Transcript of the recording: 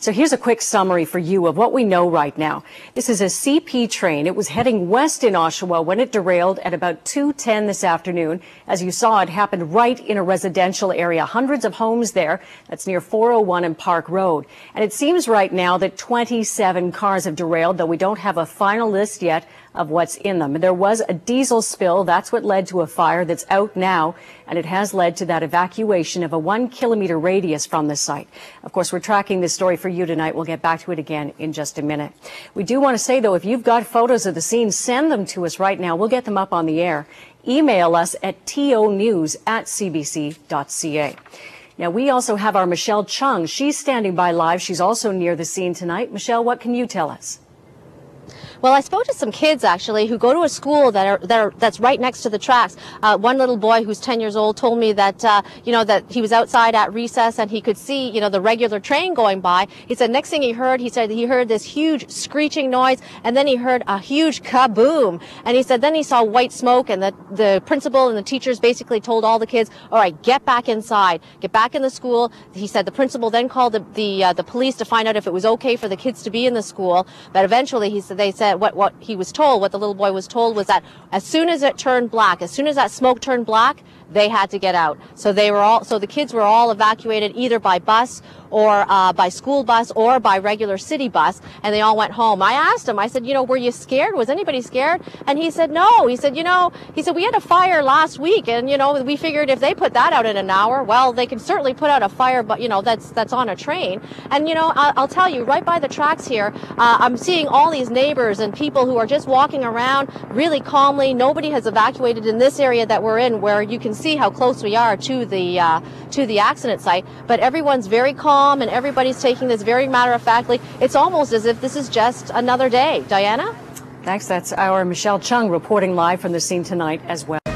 So here's a quick summary for you of what we know right now. This is a CP train. It was heading west in Oshawa when it derailed at about 2:10 this afternoon. As you saw, it happened right in a residential area. Hundreds of homes there. That's near 401 and Park Road. And it seems right now that 27 cars have derailed, though we don't have a final list yet of what's in them. And there was a diesel spill. That's what led to a fire that's out now, and it has led to that evacuation of a 1 kilometer radius from the site. Of course, we're tracking this story for you tonight. We'll get back to it again in just a minute. We do want to say, though, if you've got photos of the scene, send them to us right now. We'll get them up on the air. Email us at tonews@cbc.ca. Now, we also have our Michelle Chung. She's standing by live. She's also near the scene tonight. Michelle, what can you tell us? Well, I spoke to some kids, actually, who go to a school that's right next to the tracks. One little boy who's 10 years old told me that, that he was outside at recess and he could see, the regular train going by. He said next thing he heard this huge screeching noise, and then he heard a huge kaboom. And he said then he saw white smoke, and the principal and the teachers basically told all the kids, all right, get back inside, get back in the school. He said the principal then called the police to find out if it was okay for the kids to be in the school. But eventually they said what the little boy was told was that as soon as it turned black, as soon as that smoke turned black, they had to get out. So the kids were all evacuated either by bus or by school bus or by regular city bus, and they all went home. I asked him, I said, were you scared? Was anybody scared? And he said, no. He said, we had a fire last week, and, we figured if they put that out in an hour, well, they can certainly put out a fire, but, that's on a train. And, I'll tell you, right by the tracks here, I'm seeing all these neighbors and people who are just walking around really calmly. Nobody has evacuated in this area that we're in, where you can see how close we are to the accident site, but everyone's very calm and everybody's taking this very matter-of-factly. It's almost as if this is just another day. Diana? Thanks. That's our Michelle Chung reporting live from the scene tonight as well.